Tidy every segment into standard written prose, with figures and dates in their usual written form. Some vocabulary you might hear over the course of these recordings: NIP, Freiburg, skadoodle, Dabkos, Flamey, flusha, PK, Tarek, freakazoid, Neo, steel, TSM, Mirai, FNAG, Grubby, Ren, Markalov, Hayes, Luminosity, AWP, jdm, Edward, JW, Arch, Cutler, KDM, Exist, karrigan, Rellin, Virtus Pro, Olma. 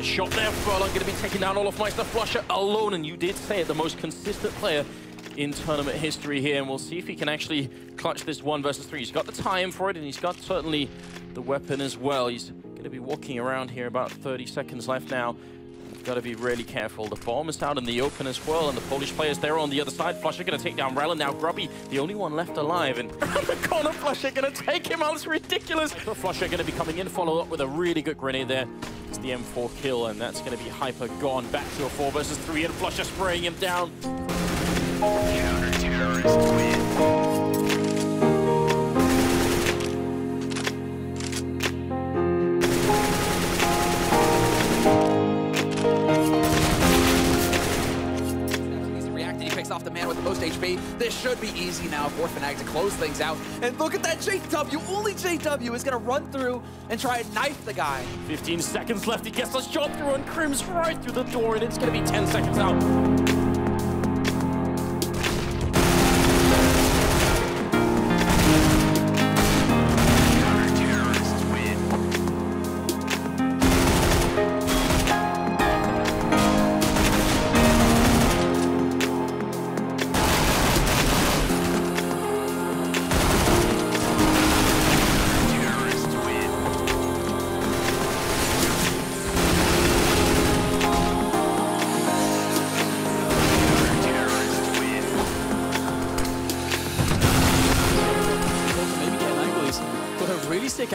Nice shot there, Furlong. Going to be taking down all of Meister Flusha alone. And you did say it, the most consistent player in tournament history here. And we'll see if he can actually clutch this 1v3. He's got the time for it, and he's got certainly the weapon as well. He's going to be walking around here, about 30 seconds left now. Got to be really careful. The bomb is out in the open as well, and the Polish players there on the other side. Flusha going to take down Rellin. Now Grubby, the only one left alive, and around the corner, Flusha going to take him out. It's ridiculous. Flusha going to be coming in, follow up with a really good grenade there. It's the M4 kill, and that's going to be Hyper gone back to a 4v3, and Flusha spraying him down. Counter-terrorists win. This should be easy now for FNAG to close things out. And look at that JW. Only JW is going to run through and try and knife the guy. 15 seconds left. He gets a shot through, and Crims right through the door, and it's going to be 10 seconds out.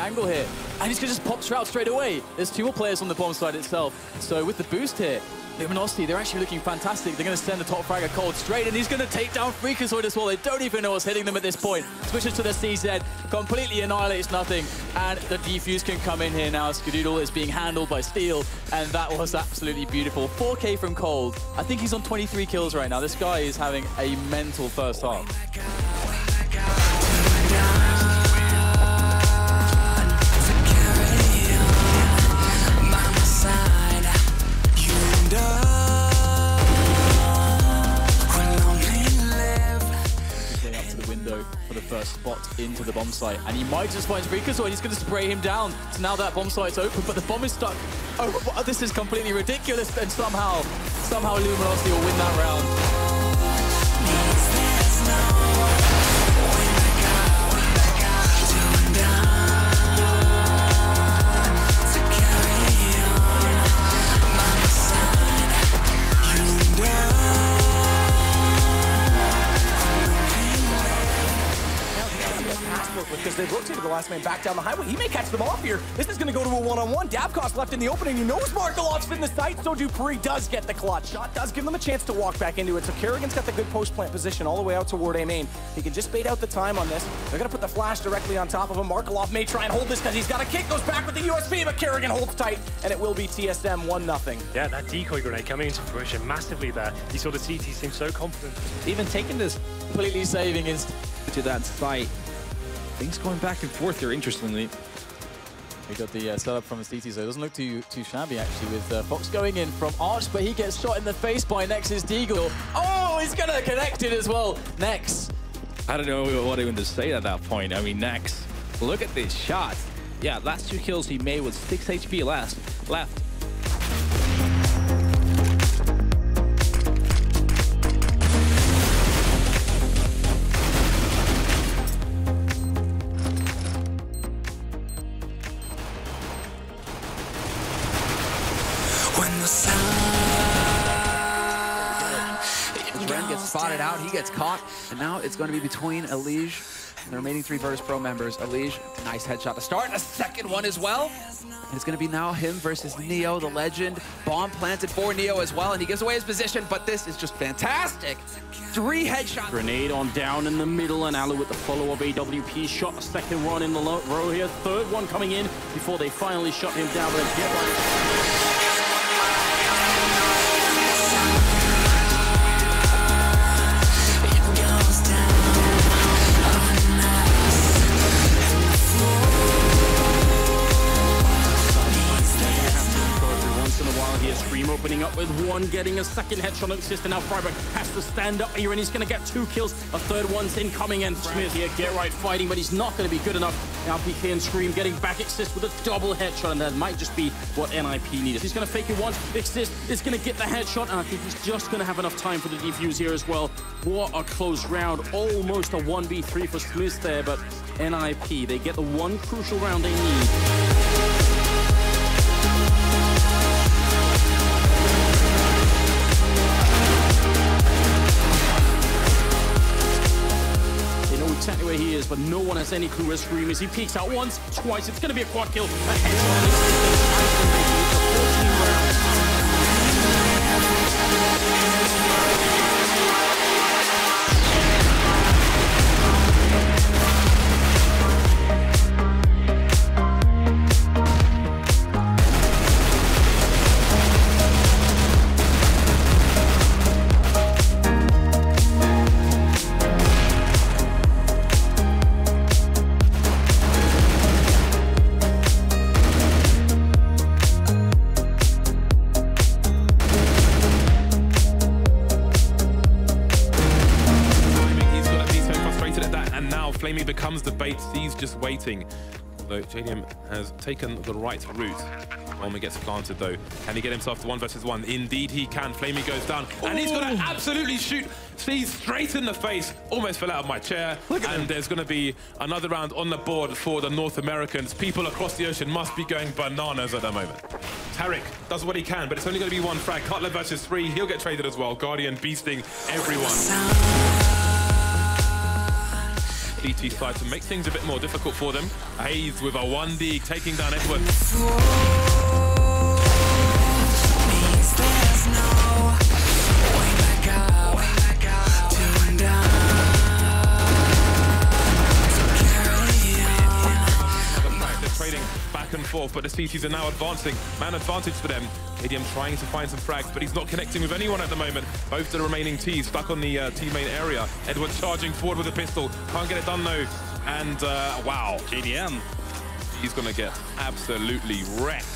Angle here, and he's going to just pop out straight away. There's two more players on the bomb side itself, so with the boost here, Luminosity, they're actually looking fantastic. They're going to send the top fragger cold straight, and he's going to take down freakazoid as well. They don't even know what's hitting them at this point. Switches to the CZ, completely annihilates nothing, and the defuse can come in here now. Skadoodle is being handled by Steel, and that was absolutely beautiful. 4K from Cold. I think he's on 23 kills right now. This guy is having a mental first half. Spot into the bomb site, and he might just find freakazoid. He's going to spray him down. So now that bomb site's open, but the bomb is stuck. Oh, this is completely ridiculous. And somehow Luminosity will win that round. Because they've rotated the last man back down the highway. He may catch them off here. This is going to go to a one-on-one. Dabkos left in the opening. He knows Markalov's in the sight, so Dupree does get the clutch. Shot does give them a chance to walk back into it. So Kerrigan's got the good post-plant position all the way out toward A main. He can just bait out the time on this. They're going to put the flash directly on top of him. Markalov may try and hold this because he's got a kick. Goes back with the USB, but Kerrigan holds tight, and it will be TSM 1-0. Yeah, that decoy grenade coming into fruition massively there. You saw the CT seem so confident. Even taking this, completely saving his to that fight. Things going back and forth here, interestingly. We got the setup from his CT, so it doesn't look too shabby, actually, with Fox going in from Arch, but he gets shot in the face by Nex's deagle. Oh, he's going to connect it as well. Nex. I don't know what even to say at that point. I mean, Nex, look at this shot. Yeah, last two kills he made with 6 HP left. Ren gets spotted out, he gets caught, and now it's going to be between Elige and the remaining 3 Virtus Pro members. Elige, nice headshot to start, a second one as well. And it's going to be now him versus Neo, the legend. Bomb planted for Neo as well, and he gives away his position, but this is just fantastic. 3 headshots. Grenade on down in the middle, and allu with the follow-up AWP shot. A second one in the row here, third one coming in before they finally shut him down with a get-right. Opening up with one TSM getting a second headshot on Exist, and now Freiburg has to stand up here, and he's going to get 2 kills. A third one's incoming, and Smith here, get right fighting, but he's not going to be good enough. Now PK and Scream getting back Exist with a double headshot, and that might just be what NIP needed. He's going to fake it once. Exist is going to get the headshot, and I think he's just going to have enough time for the defuse here as well. What a close round. Almost a 1v3 for Smith there, but NIP, they get the one crucial round they need. Exactly where he is, but no one has any clue where Scream is. He peeks out once, twice. It's going to be a quad kill. Flamey becomes the bait, he's just waiting. Although JDM has taken the right route. Olma gets planted though. Can he get himself to 1v1? Indeed he can. Flamey goes down, and he's gonna absolutely shoot Steel straight in the face. Almost fell out of my chair. And there's gonna be another round on the board for the North Americans. People across the ocean must be going bananas at the moment. Tarek does what he can, but it's only gonna be one frag. Cutler versus 3, he'll get traded as well. Guardian beasting everyone. DT side to make things a bit more difficult for them. Hayes with a 1D taking down Edward. They're trading back and forth, but the CTs are now advancing. Man advantage for them. KDM trying to find some frags, but he's not connecting with anyone at the moment. Both the remaining T's stuck on the T main area. Edward charging forward with a pistol. Can't get it done though. And wow, KDM. He's gonna get absolutely wrecked.